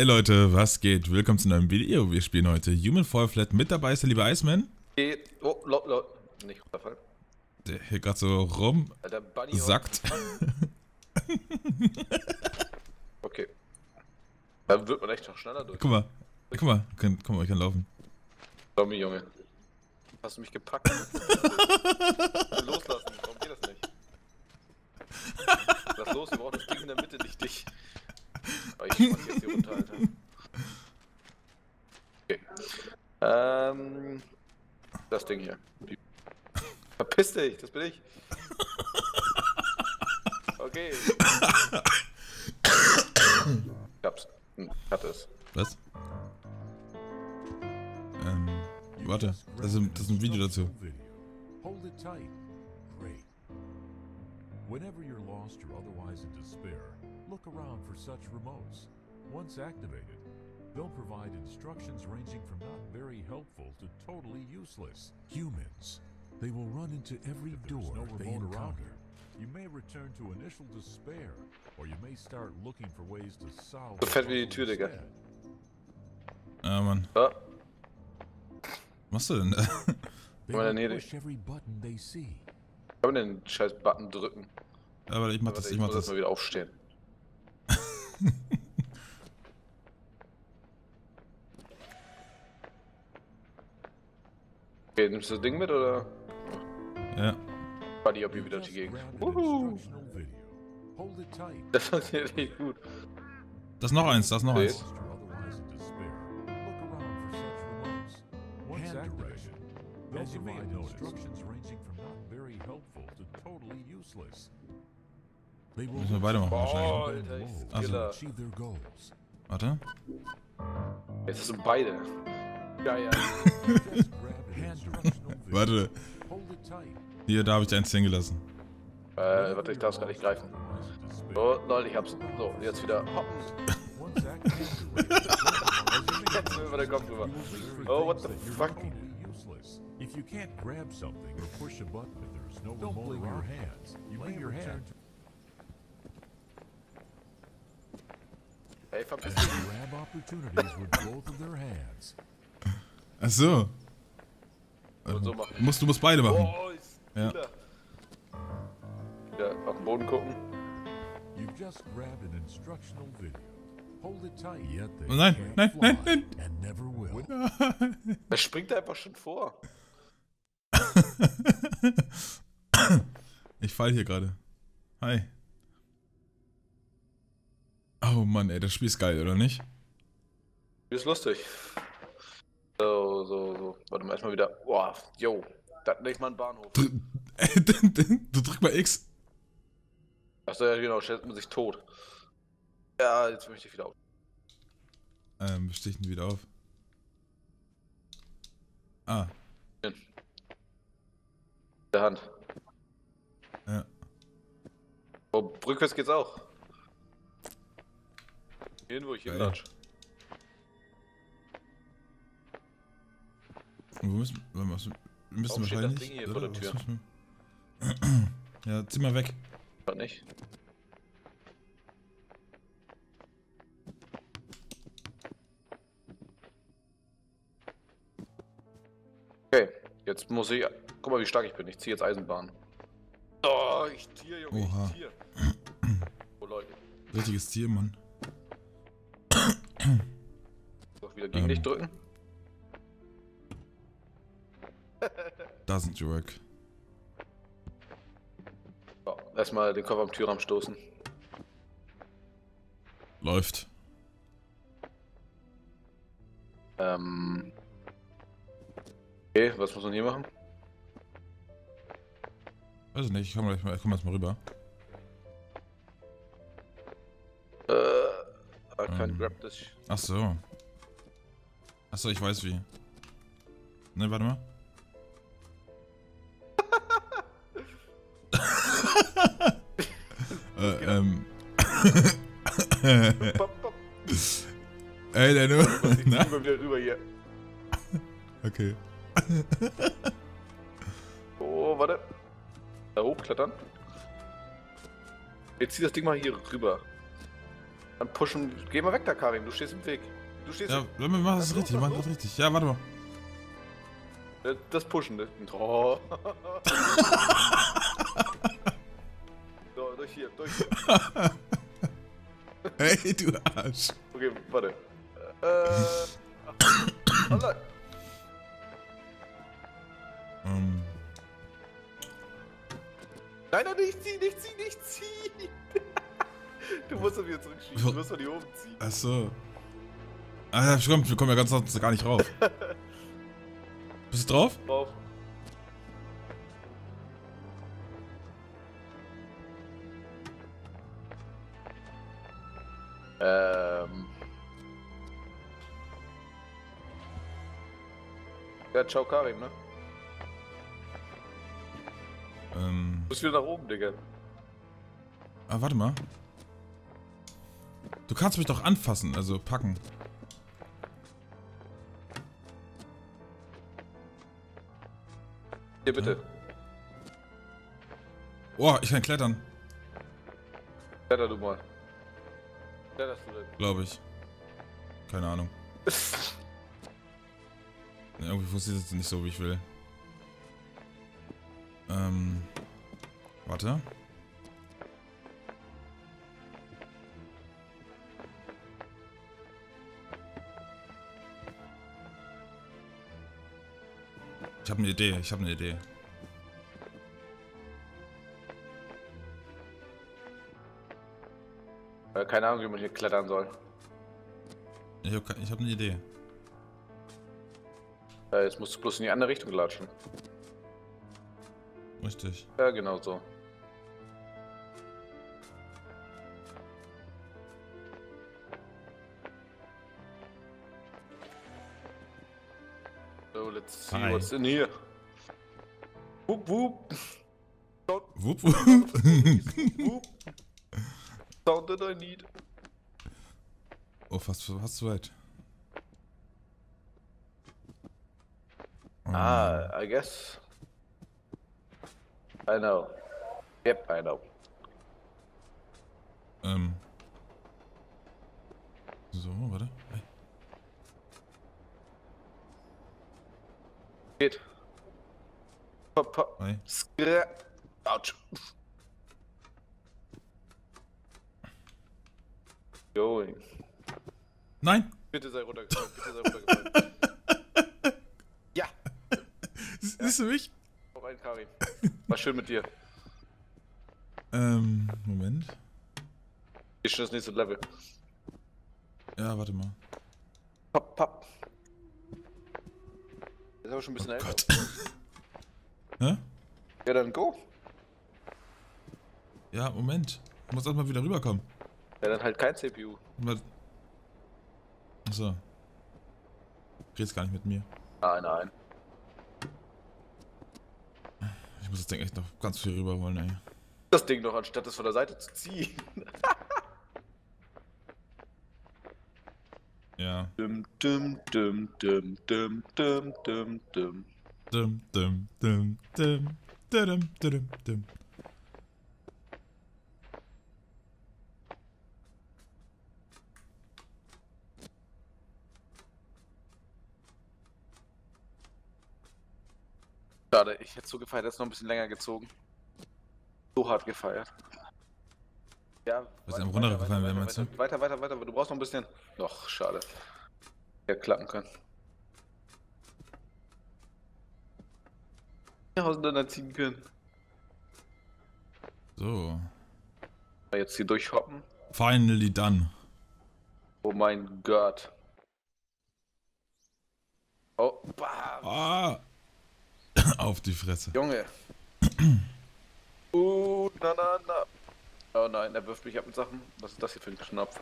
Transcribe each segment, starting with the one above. Hey Leute, was geht? Willkommen zu einem neuen Video. Wir spielen heute Human Fall Flat. Mit dabei ist der liebe Iceman. Oh, nicht runterfallen. Der hier gerade so rum sackt. Okay. Da wird man echt noch schneller durch. Guck mal, ich kann laufen. Tommy, Junge. Hast du mich gepackt? Loslassen, warum geht das nicht? Lass los, wir brauchen das Ding in der Mitte, nicht dich. Oh, ich schmeiß jetzt hier runter, Alter. Okay. Das Ding hier. Verpiss dich, das bin ich. Okay. Ich hab's. Ich hatte es. Was? Warte, das ist ein Video dazu. Hold it tight. Great. Whenever you're lost or otherwise in despair, look around for such remotes. Once activated, they'll provide instructions ranging from not very helpful to totally useless. Humans, they will run into every door they encounter. You may return to initial despair, or you may start looking for ways to solve. So fett wie die Tür, Digga. Ah, Mann. Ah. Was machst du denn da? Ich hab den scheiß Button drücken. Aber ich mach das, ich muss das mal wieder aufstehen. Okay, nimmst du das Ding mit oder? Ja. Buddy, ob ihr wieder die Gegend. Das funktioniert nicht gut. Das ist noch eins, das ist noch eins. Müssen wir beide machen wahrscheinlich. Warte. Jetzt sind beide. Ja, ja. Warte. Hier, da habe ich eins hingelassen. Warte, ich darf es gar nicht greifen. Oh, nein, ich hab's. So, jetzt wieder. Jetzt über den Kopf rüber. Oh, what the fuck? If you can't grab something or push a button, there's no remote in your hands. You leave your hand. Hey, verpiss dich. Grab opportunities with both of their hands. Ach so. So machen. Du musst beide machen. Oh, ja. Ja, auf den Boden gucken. You've just grabbed an instructional video. Oh nein, nein, nein, nein! Er springt einfach schon vor. Ich fall hier gerade. Hi. Oh Mann, ey, das Spiel ist geil, oder nicht? Das ist lustig. So. Warte mal, erstmal wieder. Boah, yo, das nennt man Bahnhof. Du drück mal X. Achso, ja, genau, stellt man sich tot. Ja, jetzt möchte ich wieder auf. Wir stichen wieder auf. Ah. In der Hand. Ja. Oh, rückwärts geht's auch. Hin, wo ich hinlatsch. Wir müssen wahrscheinlich... Das Ding hier vor der Tür. Ja, zieh mal weg. War nicht. Okay, jetzt muss ich... Guck mal, wie stark ich bin. Ich ziehe jetzt Eisenbahn. Oh, ich Tier, Junge, oha. Ich Tier. Oh, Leute. Richtiges Tier, Mann. Doch wieder gegen dich drücken. Doesn't work. So, erstmal den Kopf am Türrahmen stoßen. Läuft. Okay, was muss man hier machen? Weiß ich nicht, ich komme jetzt mal rüber. I can't grab this. Achso. Achso, ich weiß wie. Ne, warte mal. Ey, der nur. Ich zieh mal wieder rüber hier. Okay. Oh, warte. Da hochklettern. Jetzt zieh das Ding mal hier rüber. Dann pushen. Geh mal weg da, Karim. Du stehst im Weg. Du stehst im Weg. Ja, wir machen das richtig. Wir machen das richtig. Ja, warte mal. Das Pushen. Das oh. So, durch hier. Durch hier. Hey, du Arsch. Okay, warte. Ach, online. Nein, nein, nicht ziehen, nicht ziehen, nicht ziehen. Du musst doch wieder zurückschieben, du musst doch die oben ziehen. Achso. Ah, stimmt, wir kommen ja ganz gar nicht rauf. Bist du drauf? Drauf. Ja, ciao Karim, ne? Du musst wieder nach oben, Digga. Ah, warte mal. Du kannst mich doch anfassen, also packen. Hier, bitte. Boah, ich kann klettern. Kletter du mal. Kletterst du denn? Glaube ich. Keine Ahnung. Nee, irgendwie funktioniert das nicht so, wie ich will. Warte. Ich habe eine Idee, ich habe eine Idee. Keine Ahnung, wie man hier klettern soll. Ich hab eine Idee. Jetzt musst du bloß in die andere Richtung latschen. Richtig. Ja, genau so. So, let's see what's in here. Wup, wup. Wup, wup. Sound that I need. Oh, fast zu weit. Ah, I guess. I know. Yep, I know. So, warte. Hey. Geht. Pop, pop. Hey. Skrrr. Autsch. Going. Nein! Bitte sei runtergefallen, bitte sei runtergefallen. Ja! Siehst du mich? Auf einen, Karin. War schön mit dir. Moment. Ist schon das nächste Level. Ja, warte mal. Papp, papp. Das ist aber schon ein bisschen einfach. Hä? Ja, dann go. Ja, Moment. Ich muss erstmal wieder rüberkommen. Ja, dann halt kein CPU. Achso. Red's gar nicht mit mir. Nein, nein. Ich muss das Ding echt noch ganz viel rüber holen, ey. Das Ding doch, anstatt es von der Seite zu ziehen. Ja. Dum, dum, dum, dum, dum, dum, dum, dum. Dum, dum, dum, dum, dum, dum, dum. Schade, ich hätte so gefeiert, das ist noch ein bisschen länger gezogen. So hart gefeiert. Ja, was ist am runtergefallen, wenn man es weiter, du brauchst noch ein bisschen. Doch, schade. Ja, klappen können. 1000er ziehen können. So. Jetzt hier durchhoppen. Finally done. Oh mein Gott. Oh, bam. Ah. Auf die Fresse. Junge. Na, na, na. Oh nein, er wirft mich ab mit Sachen. Was ist das hier für ein Knopf?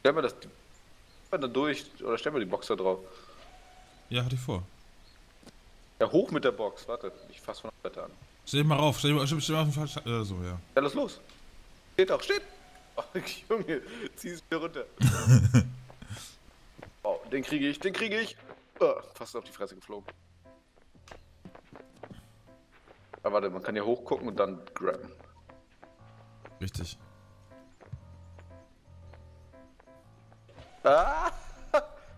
Stellen wir das da durch, oder stellen wir die Box da drauf? Ja, hatte ich vor. Ja, hoch mit der Box. Warte, ich fass von der Seite an. Stell dich mal rauf, stell mal auf den Fall. So, ja. Ja, los, los. Steht doch, steht. Oh, Junge, zieh es mir runter. Oh, den kriege ich, den kriege ich. Oh, fast auf die Fresse geflogen. Aber warte, man kann hier hochgucken und dann grabben. Richtig. Ah!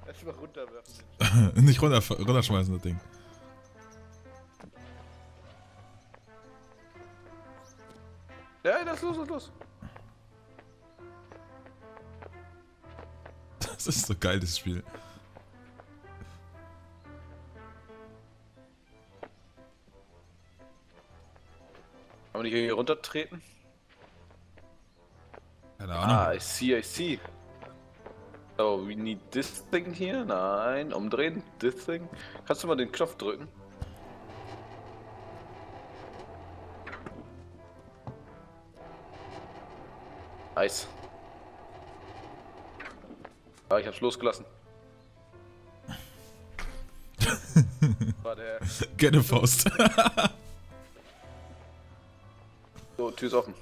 Erstmal runterwerfen. Nicht runterschmeißen, das Ding. Ja, das ist los, das los. Das ist so geil, das Spiel. Kann man nicht irgendwie runtertreten? Keine Ahnung. Ah, I see, I see. Oh, we need this thing hier? Nein, umdrehen, this thing. Kannst du mal den Knopf drücken? Nice. Ah, ich hab's losgelassen. War der... Gerne Faust. So, Tür ist offen.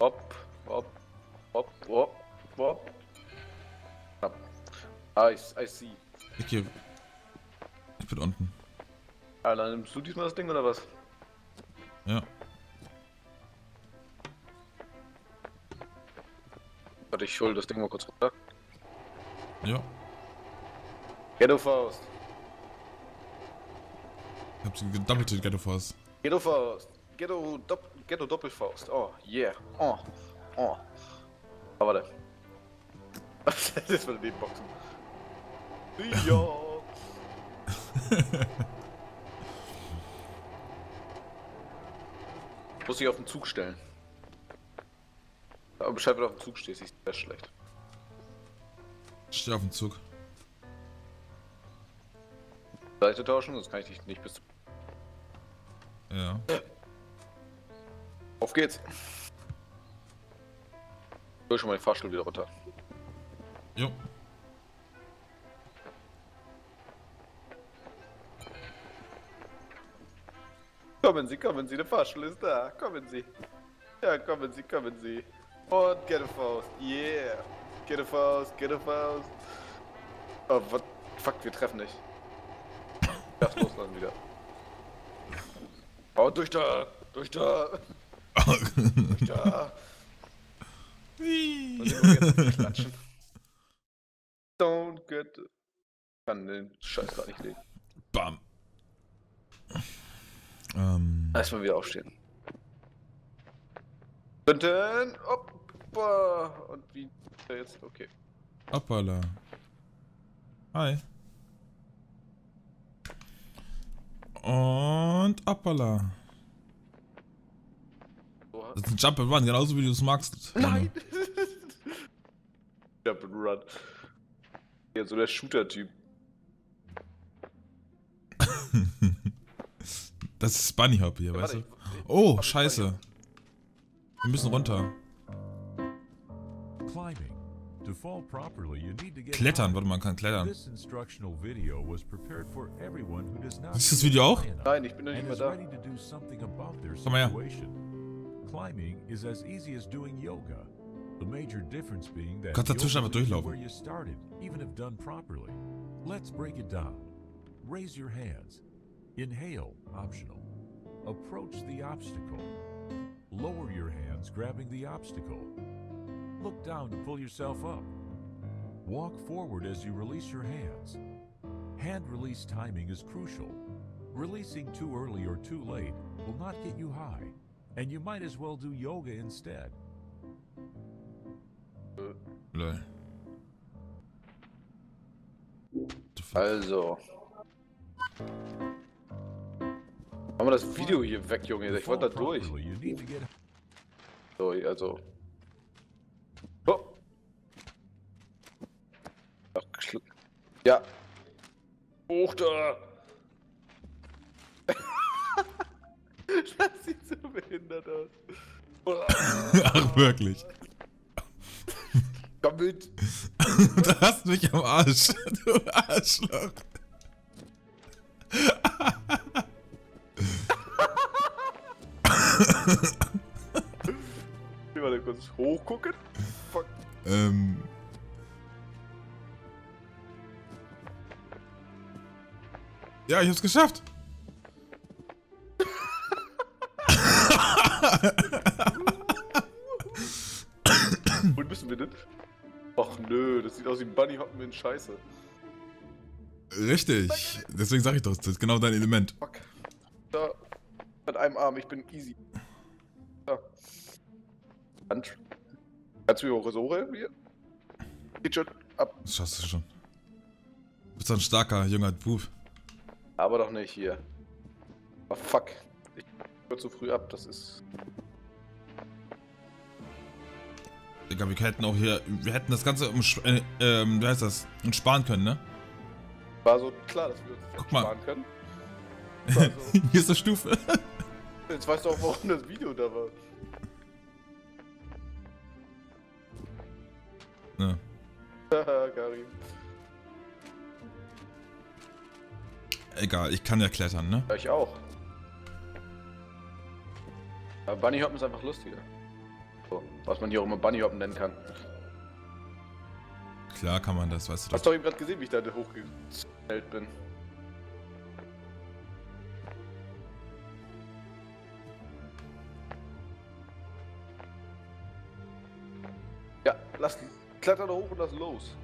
Hopp, hopp, hopp, hopp, hopp. Ah, I see. Ich bin unten. Alter, nimmst du diesmal das Ding oder was? Ja. Warte, ich hol das Ding mal kurz runter. Ja. Ghetto Faust. Ich hab so gedoppelte Ghetto Faust. Ghetto Faust. Ghetto Doppelfaust. Oh, yeah. Oh. Oh. Aber warte. Das ist mal neben Boxen. Ja. Muss ich auf den Zug stellen. Aber Bescheid, wenn du auf dem Zug stehst, ist das schlecht. Ich stehe auf dem Zug. Seite tauschen, sonst kann ich dich nicht bis. Ja. Auf geht's. Ich hol schon mal den Fahrstuhl wieder runter. Jo. Kommen Sie, der Fahrstuhl ist da, kommen Sie. Ja, kommen Sie. Und Ghetto Faust, yeah. Ghetto Faust, Ghetto Faust. Oh, what? Fuck, wir treffen nicht. Das muss dann wieder. Oh, durch da, durch da. Durch da. Wie? Don't get... Ich kann den Scheiß gar nicht legen. Bam. Erstmal wieder aufstehen. Hinten, hoppa. Und wie jetzt? Okay. Hoppala. Hi. Und hoppala. Das ist ein Jump and Run, genauso wie du es magst. Nein. Jump and Run. Ja, so der Shooter-Typ. Das ist Bunny Hop hier, ja, weißt du? Oh, scheiße. Wir müssen runter. Klettern, warte mal, man kann klettern. Siehst du das Video auch? Nein, ich bin noch nicht mehr da. Komm mal her. Du kannst dazwischen einfach durchlaufen. Inhale, optional. Approach the obstacle. Lower your hands, grabbing the obstacle. Look down to pull yourself up. Walk forward as you release your hands. Hand release timing is crucial. Releasing too early or too late will not get you high, and you might as well do yoga instead. Also. Machen wir das Video hier weg, Junge. Ich wollte da durch. So, also. Oh. Ach, geschluckt. Ja. Hoch da. Das sieht so behindert aus. Ach, wirklich. Komm mit. Du hast mich am Arsch. Du Arschloch. Ich warte kurz hochgucken. Fuck. Ja, ich hab's geschafft. Wo müssen wir denn? Ach nö, das aus wie Bunny hoppen in Scheiße. Richtig, deswegen sage ich doch, das ist genau dein Element. Fuck. Da, mit einem Arm, ich bin easy. Da. Hand. Kannst du mir Ressore hier? Geht schon ab. Das schaffst du schon. Du bist ein starker, junger Bub. Aber doch nicht hier. Oh fuck. Ich höre zu früh ab, das ist... Digga, wir hätten auch hier... Wir hätten das Ganze wie heißt das? Sparen können, ne? War so klar, dass wir uns sparen können. So. Hier ist die Stufe. Jetzt weißt du auch, warum das Video da war. Ne. Haha, Karim. Egal, ich kann ja klettern, ne? Ja, ich auch. Aber Bunnyhoppen ist einfach lustiger. So, was man hier auch immer Bunnyhoppen nennen kann. Klar kann man das, weißt du doch. Hast du eben gerade gesehen, wie ich da hochgestellt bin. Ja, lass klettern hoch und lass los.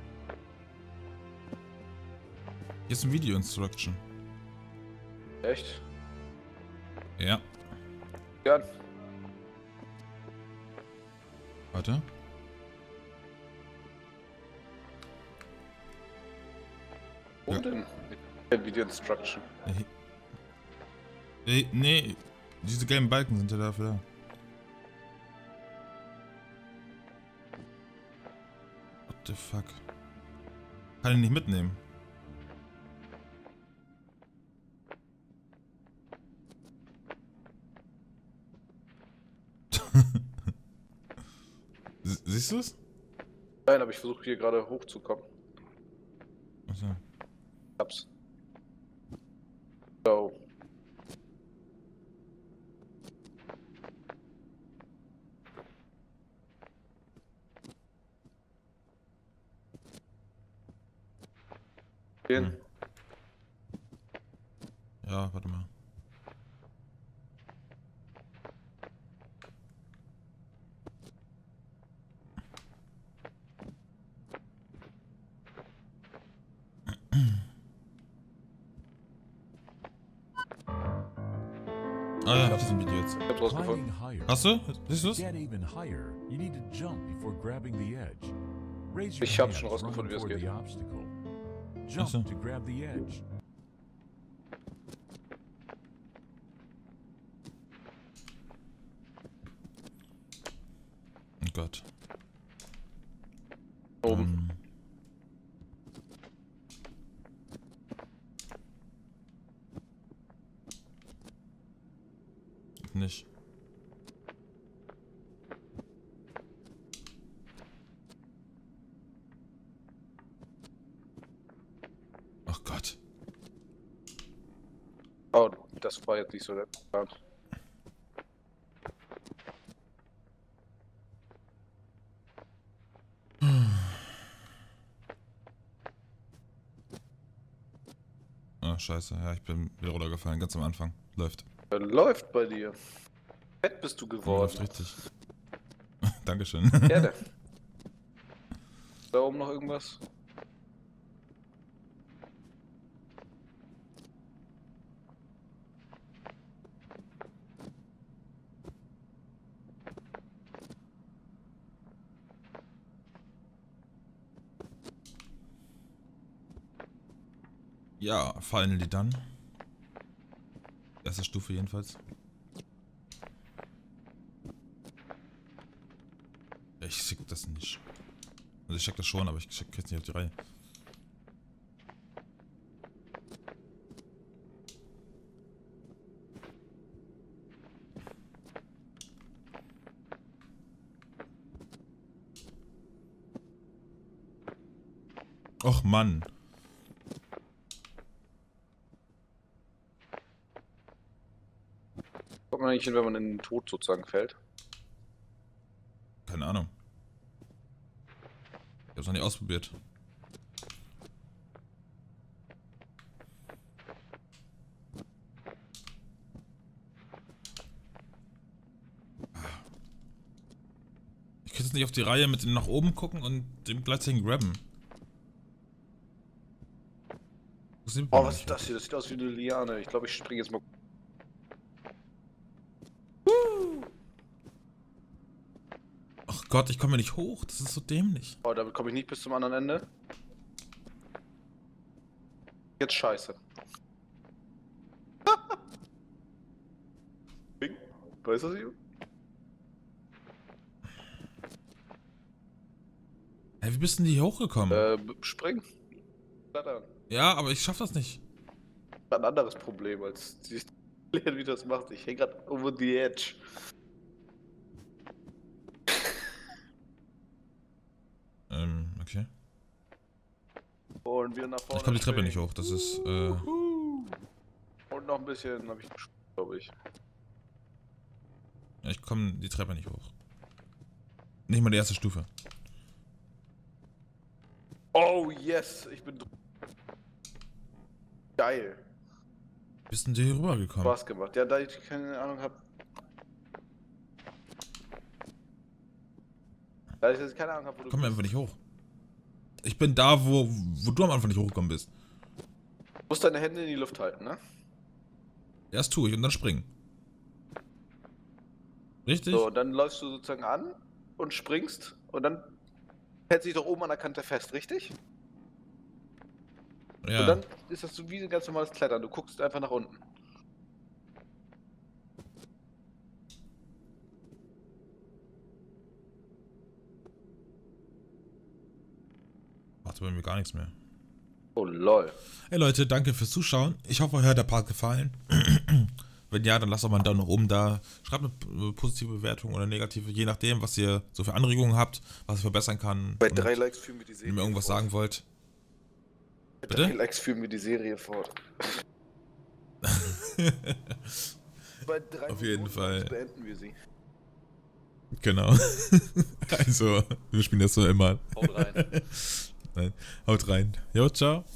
Hier ist ein Video-Instruction. Echt? Ja. Gern. Warte. Wo denn? Video-Instruction. Nee, diese gelben Balken sind ja dafür da. What the fuck? Kann ich nicht mitnehmen. Siehst du es? Nein, aber ich versuche hier gerade hochzukommen. Achso. Hab's. So. Gehen. Ja, warte mal. Ah, ich hab das Video jetzt. Ich hab's rausgefunden. Hast du? Siehst du's? Ich hab's schon rausgefunden, wie das geht. Achso. Oh Gott. Oben. Nicht. Ach Gott. Oh, das war jetzt nicht so der Plan. Ah, scheiße. Ja, ich bin wieder runtergefallen, ganz am Anfang. Läuft. Läuft bei dir. Fett bist du geworden. Läuft richtig. Dankeschön. Gerne. Da oben noch irgendwas? Ja, finally done. Erste Stufe jedenfalls. Ich check das nicht. Also ich check das schon, aber ich check jetzt nicht auf die Reihe. Och Mann. Eigentlich hin, wenn man in den Tod sozusagen fällt? Keine Ahnung. Ich hab's noch nicht ausprobiert. Ich krieg's nicht auf die Reihe mit dem nach oben gucken und dem gleichzeitigen grabben. Sind wir? Oh, was ist das hier? Das sieht aus wie eine Liane. Ich glaube, ich springe jetzt mal. Ach Gott, ich komme nicht hoch. Das ist so dämlich. Oh, damit komme ich nicht bis zum anderen Ende. Jetzt scheiße. Bing. Weißt du das hier? Hey, wie bist denn hier hochgekommen? Springen. Blattern. Ja, aber ich schaff das nicht. Ein anderes Problem als die, wie das macht. Ich hänge gerade over the edge. Okay. Und wieder nach vorne. Ich komme die Treppe nicht hoch, das ist. Und noch ein bisschen habe ich geschafft, glaube ich. Ja, ich komme die Treppe nicht hoch. Nicht mal die erste Stufe. Oh yes, ich bin geil. Bist denn du hier rübergekommen? Spaß gemacht. Ja, da ich keine Ahnung habe. Da ich jetzt keine Ahnung habe, wo du komm mir einfach nicht hoch. Ich bin da, wo du am Anfang nicht hochgekommen bist. Du musst deine Hände in die Luft halten, ne? Erst tue ich und dann springen. Richtig? So, und dann läufst du sozusagen an und springst und dann hält sich doch oben an der Kante fest, richtig? Ja. Und dann ist das so wie ein ganz normales Klettern. Du guckst einfach nach unten. Macht bei mir gar nichts mehr. Oh lol. Hey Leute, danke fürs Zuschauen. Ich hoffe, euch hat der Part gefallen. Wenn ja, dann lasst doch mal einen Daumen nach oben da. Schreibt eine positive Bewertung oder negative, je nachdem, was ihr so für Anregungen habt, was ihr verbessern kann. Bei 3 Likes führen wir die Serie fort. Wenn ihr mir irgendwas sagen wollt. Bei 3 Likes führen wir die Serie fort. Bei 3 auf jeden Fall beenden wir sie. Genau. Also, wir spielen das so immer. Haut rein. Nein, haut rein. Jo, ciao.